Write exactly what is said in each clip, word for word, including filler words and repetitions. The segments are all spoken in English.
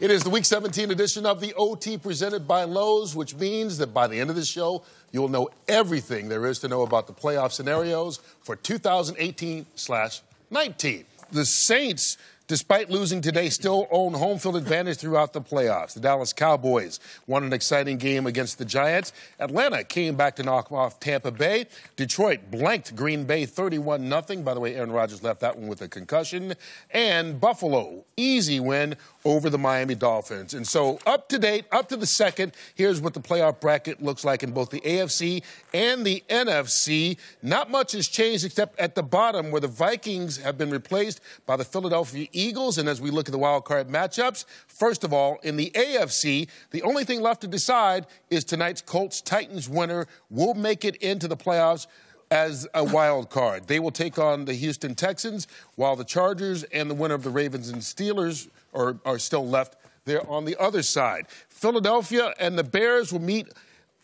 It is the Week seventeen edition of the O T presented by Lowe's, which means that by the end of the show, you'll know everything there is to know about the playoff scenarios for two thousand eighteen slash nineteen. The Saints, despite losing today, still own home field advantage throughout the playoffs. The Dallas Cowboys won an exciting game against the Giants. Atlanta came back to knock off Tampa Bay. Detroit blanked Green Bay thirty-one nothing. By the way, Aaron Rodgers left that one with a concussion. And Buffalo, easy win over the Miami Dolphins. And so up to date, up to the second, here's what the playoff bracket looks like in both the A F C and the N F C. Not much has changed except at the bottom where the Vikings have been replaced by the Philadelphia Eagles. And as we look at the wild card matchups, first of all, in the A F C, the only thing left to decide is tonight's Colts-Titans winner will make it into the playoffs as a wild card. They will take on the Houston Texans, while the Chargers and the winner of the Ravens and Steelers are, are still left there on the other side. Philadelphia and the Bears will meet,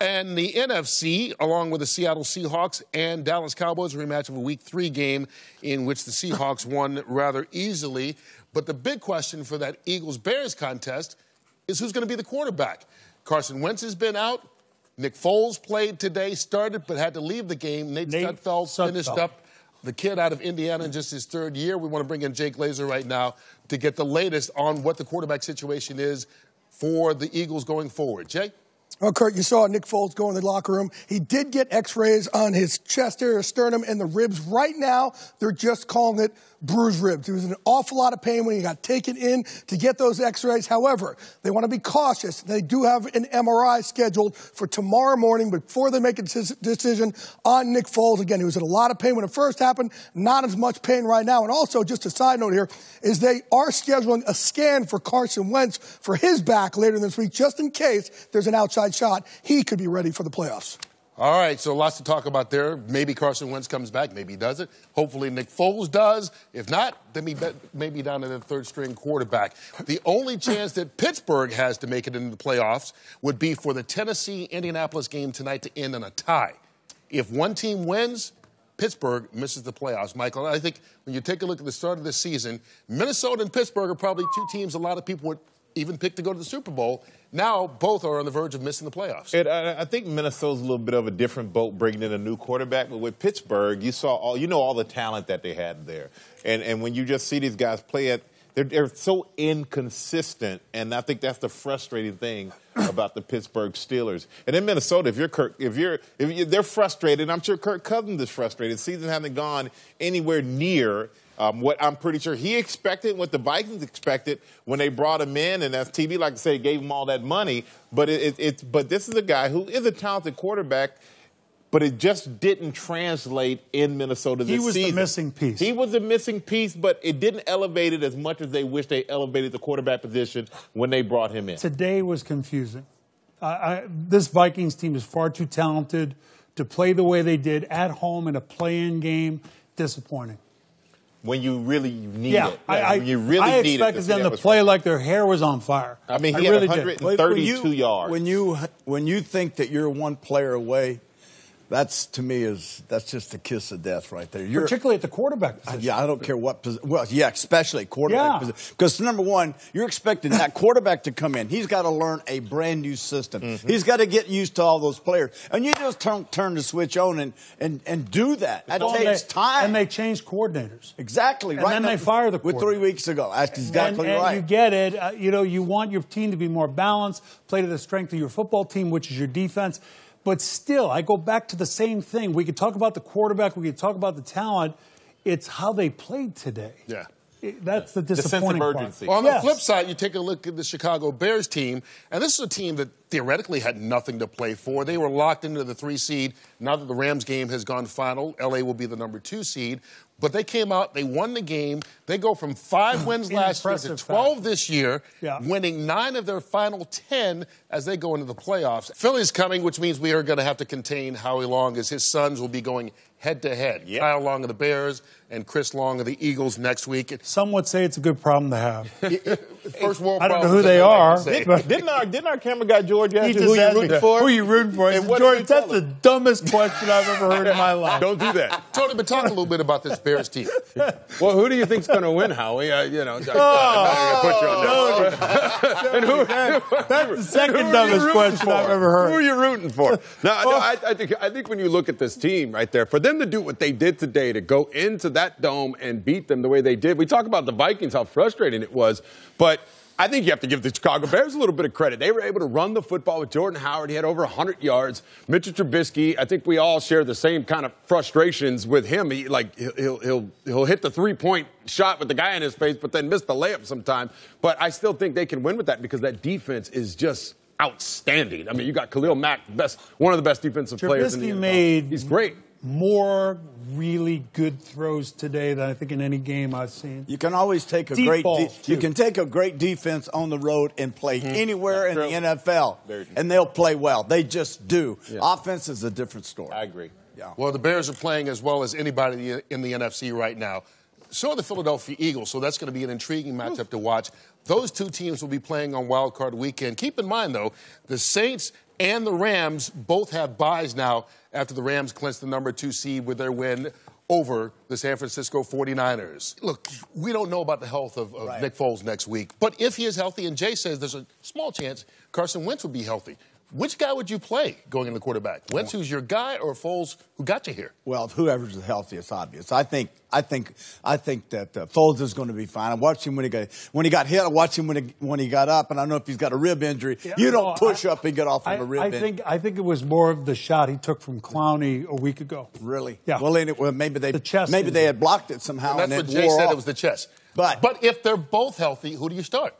and the N F C, along with the Seattle Seahawks and Dallas Cowboys, a rematch of a week three game in which the Seahawks won rather easily. But the big question for that Eagles-Bears contest is who's going to be the quarterback. Carson Wentz has been out. Nick Foles played today, started but had to leave the game. Nate, Nate Sudfeld, Sudfeld finished up, the kid out of Indiana in just his third year. We want to bring in Jake Lazor right now to get the latest on what the quarterback situation is for the Eagles going forward. Jake? Well, Kurt, you saw Nick Foles go in the locker room. He did get x-rays on his chest area, sternum, and the ribs. Right now, they're just calling it bruised ribs. He was in an awful lot of pain when he got taken in to get those x-rays. However, they want to be cautious. They do have an M R I scheduled for tomorrow morning before they make a decision on Nick Foles. Again, he was in a lot of pain when it first happened, not as much pain right now. And also, just a side note here, is they are scheduling a scan for Carson Wentz for his back later this week, just in case there's an outside shot. He could be ready for the playoffs. All right, so lots to talk about there. Maybe Carson Wentz comes back. Maybe he doesn't. Hopefully Nick Foles does. If not, then he maybe down to the third-string quarterback. The only chance that Pittsburgh has to make it into the playoffs would be for the Tennessee-Indianapolis game tonight to end in a tie. If one team wins, Pittsburgh misses the playoffs. Michael, I think when you take a look at the start of this season, Minnesota and Pittsburgh are probably two teams a lot of people would even pick to go to the Super Bowl. Now both are on the verge of missing the playoffs. It, I, I think Minnesota's a little bit of a different boat bringing in a new quarterback. But with Pittsburgh, you saw all you know all the talent that they had there, and and when you just see these guys play it, they're, they're so inconsistent, and I think that's the frustrating thing about the Pittsburgh Steelers. And in Minnesota, if you're Kirk, if you're if you, they're frustrated, and I'm sure Kirk Cousins is frustrated. Season hasn't gone anywhere near Um, what I'm pretty sure he expected, what the Vikings expected when they brought him in, and as T V like to say, gave him all that money. But it, it, it, but this is a guy who is a talented quarterback, but it just didn't translate in Minnesota this season. He was the missing piece. He was the missing piece, but it didn't elevate it as much as they wished they elevated the quarterback position when they brought him in. Today was confusing. Uh, I, this Vikings team is far too talented to play the way they did at home in a play-in game. Disappointing. When you really need yeah, it. Yeah, I, when you really I need expected it to them to play right. like their hair was on fire. I mean, he I had really one hundred thirty-two when you, yards. When you, when you think that you're one player away, that's, to me, is that's just the kiss of death right there. You're, Particularly at the quarterback position. Yeah, I don't care what position. Well, yeah, especially quarterback yeah. position. Because, number one, you're expecting that quarterback to come in. He's got to learn a brand-new system. Mm-hmm. He's got to get used to all those players. And you just turn, turn the switch on and, and, and do that. That well, takes they, time. And they change coordinators. Exactly. And right then now, they fire the coordinator. Three weeks ago. That's exactly and, and right. you get it. Uh, you know, you want your team to be more balanced, play to the strength of your football team, which is your defense. But still, I go back to the same thing. We could talk about the quarterback. We could talk about the talent. It's how they played today. Yeah. It, that's yeah. the disappointing the sense of urgency. Well, on yes. the flip side, you take a look at the Chicago Bears team, and this is a team that theoretically had nothing to play for. They were locked into the three seed. Now that the Rams game has gone final, L A will be the number two seed. But they came out, they won the game. They go from five wins last year to twelve fact. this year, yeah. winning nine of their final ten as they go into the playoffs. Philly's coming, which means we are going to have to contain Howie Long as his sons will be going head-to-head. Yep. Kyle Long of the Bears and Chris Long of the Eagles next week. Some would say it's a good problem to have. First world I don't know who they are. Did, didn't, our, didn't our camera guy, George, ask who you rooting for? Who are you rooting for? George, that's the dumbest question I've ever heard in my life. Don't do that. Tony, but talk a little bit about this Bears Bears team. Well, who do you think's going to win, Howie? Uh, you know, I, oh, I'm not going to put you on that. And who, that, that's the second dumbest question I've ever heard. Who are you rooting for? No, oh. no I, I think I think when you look at this team right there, for them to do what they did today, to go into that dome and beat them the way they did. We talk about the Vikings, how frustrating it was, but I think you have to give the Chicago Bears a little bit of credit. They were able to run the football with Jordan Howard. He had over one hundred yards. Mitchell Trubisky, I think we all share the same kind of frustrations with him. He, like, he'll, he'll, he'll hit the three-point shot with the guy in his face, but then miss the layup sometime. But I still think they can win with that because that defense is just outstanding. I mean, you got Khalil Mack, best, one of the best defensive Trubisky players in the N F L. Made He's great. More really good throws today than I think in any game I've seen. You can always take a Deep great balls, you can take a great defense on the road and play mm-hmm. anywhere That's in true. the N F L, and they'll play well. They just do. Yeah. Offense is a different story. I agree. Yeah. Well, the Bears are playing as well as anybody in the N F C right now. So are the Philadelphia Eagles, so that's going to be an intriguing matchup to watch. Those two teams will be playing on Wild Card Weekend. Keep in mind, though, the Saints and the Rams both have byes now after the Rams clinched the number two seed with their win over the San Francisco forty-niners. Look, we don't know about the health of, of right. Nick Foles next week, but if he is healthy, and Jay says there's a small chance Carson Wentz would be healthy, which guy would you play going into quarterback? Wentz, who's your guy, or Foles, who got you here? Well, whoever's the healthiest, obvious. I think, I think, I think that uh, Foles is going to be fine. I watched him when he got when he got hit. I watched him when he, when he got up, and I don't know if he's got a rib injury. Yeah, you don't no, push I, up and get off of I, a rib I injury. Think, I think it was more of the shot he took from Clowney a week ago. Really? Yeah. Well, anyway, well, maybe they the chest maybe injury. they had blocked it somehow. And that's and what Jay said. Off. It was the chest. But but if they're both healthy, who do you start?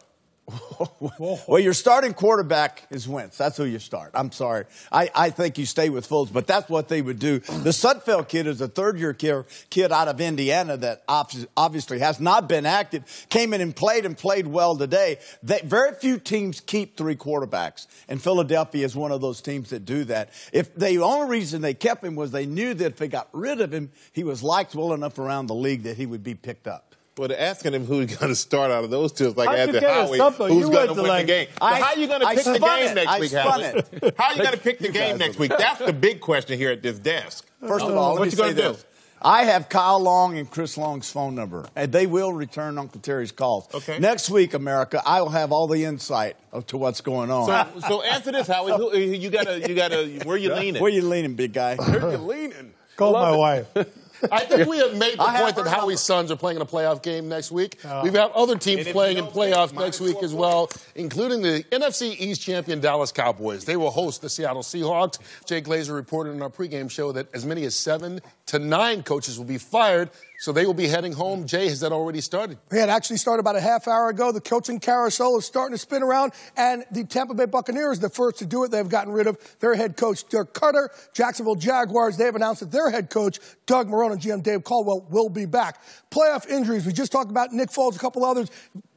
Well, your starting quarterback is Wentz. That's who you start. I'm sorry. I, I think you stay with Foles, but that's what they would do. The Sudfeld kid is a third-year kid out of Indiana that obviously has not been active, came in and played and played well today. They, very few teams keep three quarterbacks, and Philadelphia is one of those teams that do that. If the only reason they kept him was they knew that if they got rid of him, he was liked well enough around the league that he would be picked up. Well, asking him who's going to start out of those two is like asking Howie who's going to win like, the game. I, so how are you going to pick the game next I week, Howie? How are you going to pick the game next week? That's the big question here at this desk. First of all, what you going to do? I have Kyle Long and Chris Long's phone number, and they will return Uncle Terry's calls. Okay. Next week, America, I will have all the insight to what's going on. So, so answer this, Howie. Who, you gotta, you gotta. Where you leaning? Where you leaning, big guy? Where you leaning? Call my it. wife. I think we have made the I point that Howie's sons are playing in a playoff game next week. Uh, We've got other teams playing in playoffs next week as well, including the N F C East champion Dallas Cowboys. They will host the Seattle Seahawks. Jake Lazor reported in our pregame show that as many as seven to nine coaches will be fired, so they will be heading home. Jay, has that already started? It actually started about a half hour ago. The coaching carousel is starting to spin around, and the Tampa Bay Buccaneers, the first to do it, they've gotten rid of their head coach, Dirk Cutter. Jacksonville Jaguars, they've announced that their head coach, Doug Marrone, and G M Dave Caldwell will be back. Playoff injuries, we just talked about Nick Foles, a couple others.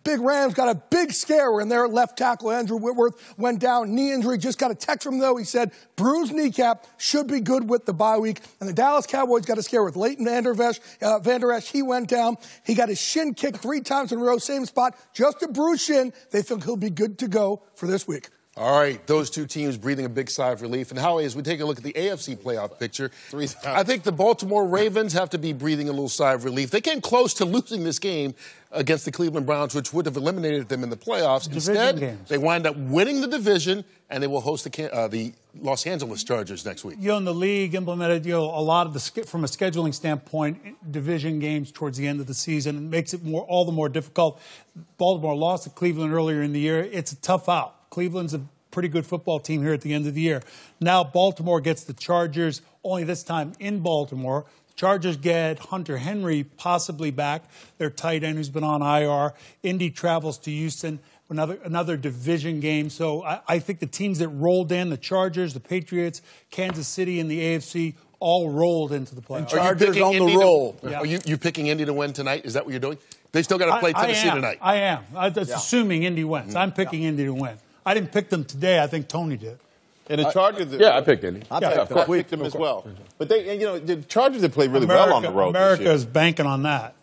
Big Rams got a big scare when their left tackle, Andrew Whitworth, went down. Knee injury. Just got a text from him, though. He said, bruised kneecap, should be good with the bye week. And the Dallas Cowboys got a scare with Leighton Vander Esch. Uh, Vander Esch, he went down. He got his shin kicked three times in a row, same spot. Just a bruised shin. They think he'll be good to go for this week. All right, those two teams breathing a big sigh of relief. And Howie, as we take a look at the A F C playoff picture, I think the Baltimore Ravens have to be breathing a little sigh of relief. They came close to losing this game against the Cleveland Browns, which would have eliminated them in the playoffs. Instead, they wind up winning the division, and they will host the, uh, the Los Angeles Chargers next week. You know, and the league implemented, you know, a lot of the, from a scheduling standpoint, division games towards the end of the season. It makes it more all the more difficult. Baltimore lost to Cleveland earlier in the year. It's a tough out. Cleveland's a pretty good football team here at the end of the year. Now Baltimore gets the Chargers, only this time in Baltimore. The Chargers get Hunter Henry possibly back, their tight end who's been on I R. Indy travels to Houston, another, another division game. So I, I think the teams that rolled in, the Chargers, the Patriots, Kansas City, and the A F C, all rolled into the playoffs. And Chargers on the roll. Yeah. Are you, you picking Indy to win tonight? Is that what you're doing? They still got to play I, Tennessee I tonight. I am. I, that's yeah. assuming Indy wins. I'm picking yeah. Indy to win. I didn't pick them today. I think Tony did. And the Chargers... I, yeah, I picked Indy. I, yeah, picked, them. I picked them as well. But they, and, you know, the Chargers have played really America, well on the road. America is banking on that.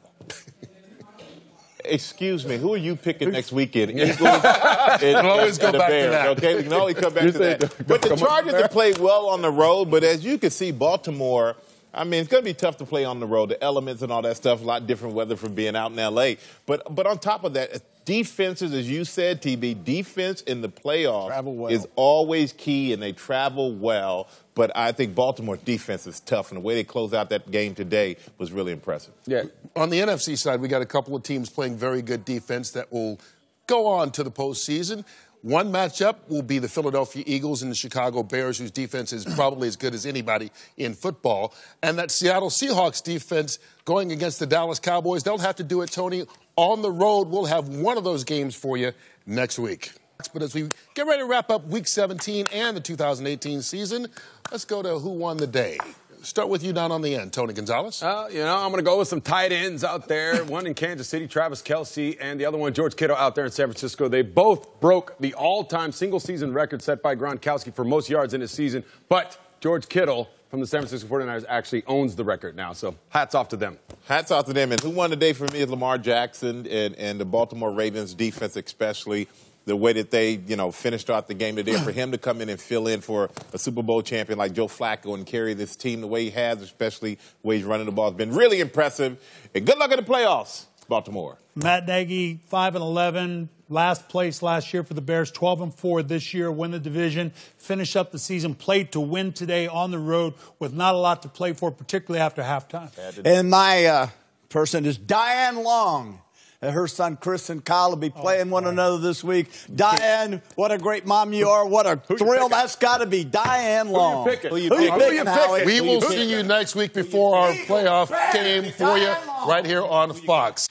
Excuse me, who are you picking next weekend? Eagles and, always and, go and back Bears, to that. Okay, we can always come back to that. But the Chargers have played well on the road. But as you can see, Baltimore I mean, it's going to be tough to play on the road. The elements and all that stuff, a lot different weather from being out in L A. But but on top of that, defenses, as you said, T B, defense in the playoffs well. is always key, and they travel well. But I think Baltimore's defense is tough, and the way they closed out that game today was really impressive. Yeah. On the N F C side, we got a couple of teams playing very good defense that will go on to the postseason. One matchup will be the Philadelphia Eagles and the Chicago Bears, whose defense is probably as good as anybody in football. And that Seattle Seahawks defense going against the Dallas Cowboys, they'll have to do it, Tony. On the road, we'll have one of those games for you next week. But as we get ready to wrap up Week seventeen and the two thousand eighteen season, let's go to Who Won the Day. Start with you down on the end, Tony Gonzalez. Uh, you know, I'm going to go with some tight ends out there. One in Kansas City, Travis Kelce, and the other one, George Kittle, out there in San Francisco. They both broke the all-time single-season record set by Gronkowski for most yards in his season. But George Kittle from the San Francisco forty-niners actually owns the record now. So hats off to them. Hats off to them. And who won the day for me is Lamar Jackson and, and the Baltimore Ravens defense especially. The way that they, you know, finished out the game today, for him to come in and fill in for a Super Bowl champion like Joe Flacco and carry this team the way he has, especially the way he's running the ball, has been really impressive. And good luck in the playoffs, Baltimore. Matt Nagy, five and eleven, last place last year for the Bears, twelve and four this year, win the division, finish up the season, played to win today on the road with not a lot to play for, particularly after halftime. And my uh, person is Diane Long. Her son, Chris, and Kyle will be playing oh, one another this week. Diane, what a great mom you are. What a thrill. That's got to be Diane Long. Who you picking? Who you picking? Who you picking? We will see you next week before our playoff game for you right here on Fox.